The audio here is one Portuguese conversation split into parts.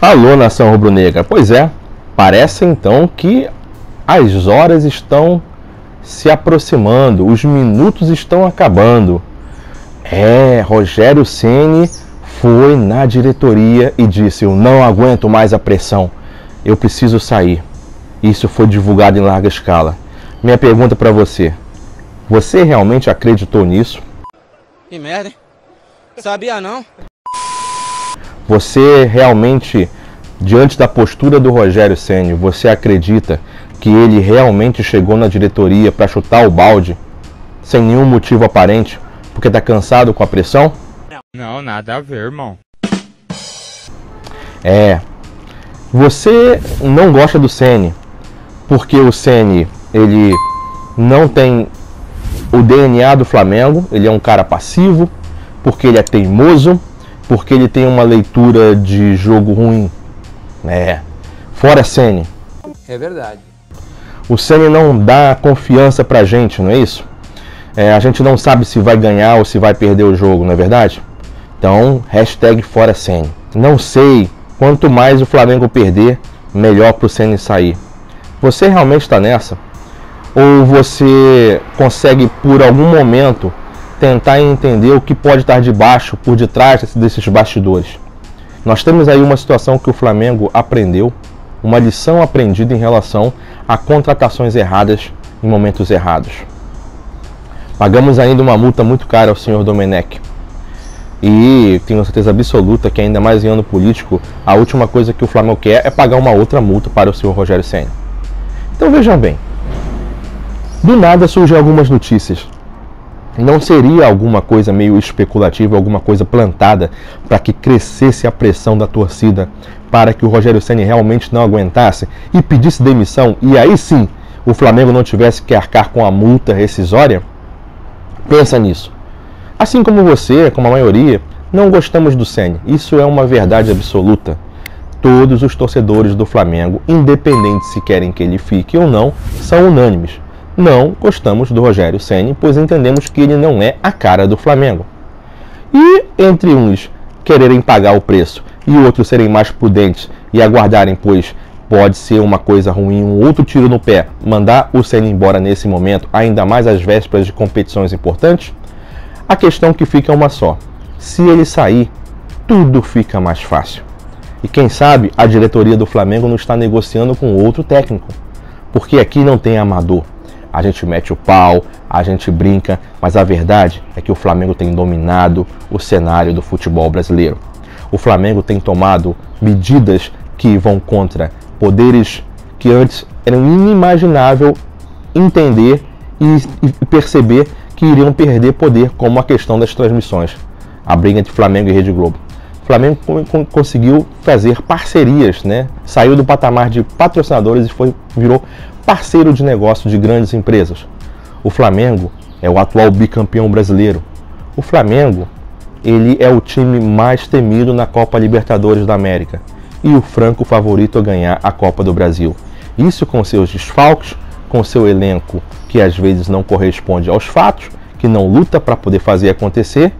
Alô, nação rubro-negra. Pois é, parece então que as horas estão se aproximando, os minutos estão acabando. É, Rogério Ceni foi na diretoria e disse: eu não aguento mais a pressão, eu preciso sair. Isso foi divulgado em larga escala. Minha pergunta para você: você realmente acreditou nisso? Que merda, hein? Sabia não? Você realmente, diante da postura do Rogério Ceni, você acredita que ele realmente chegou na diretoria para chutar o balde, sem nenhum motivo aparente, porque tá cansado com a pressão? Não, nada a ver, irmão. É, você não gosta do Ceni, porque o Ceni, ele não tem o DNA do Flamengo, ele é um cara passivo, porque ele é teimoso, porque ele tem uma leitura de jogo ruim, né? Fora Ceni. É verdade. O Ceni não dá confiança pra gente, não é isso? É, a gente não sabe se vai ganhar ou se vai perder o jogo, não é verdade? Então, hashtag fora Ceni. Não sei, quanto mais o Flamengo perder, melhor pro Ceni sair. Você realmente está nessa? Ou você consegue, por algum momento, tentar entender o que pode estar debaixo, por detrás desses bastidores? Nós temos aí uma situação que o Flamengo aprendeu, uma lição aprendida em relação a contratações erradas em momentos errados. Pagamos ainda uma multa muito cara ao senhor Domenech. E tenho certeza absoluta que, ainda mais em ano político, a última coisa que o Flamengo quer é pagar uma outra multa para o senhor Rogério Ceni. Então vejam bem, do nada surgem algumas notícias. Não seria alguma coisa meio especulativa, alguma coisa plantada para que crescesse a pressão da torcida, para que o Rogério Ceni realmente não aguentasse e pedisse demissão, e aí sim o Flamengo não tivesse que arcar com a multa rescisória? Pensa nisso. Assim como você, como a maioria, não gostamos do Ceni. Isso é uma verdade absoluta. Todos os torcedores do Flamengo, independente se querem que ele fique ou não, são unânimes. Não gostamos do Rogério Ceni, pois entendemos que ele não é a cara do Flamengo. E entre uns quererem pagar o preço e outros serem mais prudentes e aguardarem, pois pode ser uma coisa ruim, um outro tiro no pé, mandar o Ceni embora nesse momento, ainda mais às vésperas de competições importantes, a questão que fica é uma só: se ele sair, tudo fica mais fácil. E quem sabe a diretoria do Flamengo não está negociando com outro técnico, porque aqui não tem amador. A gente mete o pau, a gente brinca, mas a verdade é que o Flamengo tem dominado o cenário do futebol brasileiro. O Flamengo tem tomado medidas que vão contra poderes que antes eram inimaginável entender e perceber que iriam perder poder, como a questão das transmissões, a briga entre Flamengo e Rede Globo. O Flamengo conseguiu fazer parcerias, né? Saiu do patamar de patrocinadores e virou parceiro de negócio de grandes empresas. O Flamengo é o atual bicampeão brasileiro. O Flamengo, ele é o time mais temido na Copa Libertadores da América e o franco favorito a ganhar a Copa do Brasil. Isso com seus desfalques, com seu elenco que às vezes não corresponde aos fatos, que não luta para poder fazer acontecer,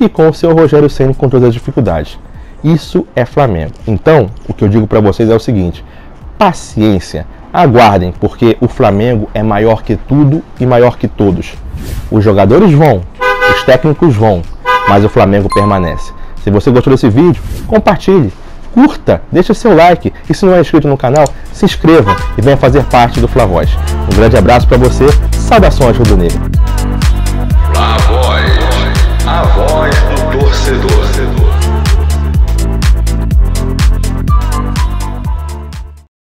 e com o seu Rogério Ceni com todas as dificuldades. Isso é Flamengo. Então, o que eu digo para vocês é o seguinte: paciência. Aguardem, porque o Flamengo é maior que tudo e maior que todos. Os jogadores vão, os técnicos vão, mas o Flamengo permanece. Se você gostou desse vídeo, compartilhe, curta, deixe seu like. E se não é inscrito no canal, se inscreva e venha fazer parte do Flavoz. Um grande abraço para você, saudações rubro-negras.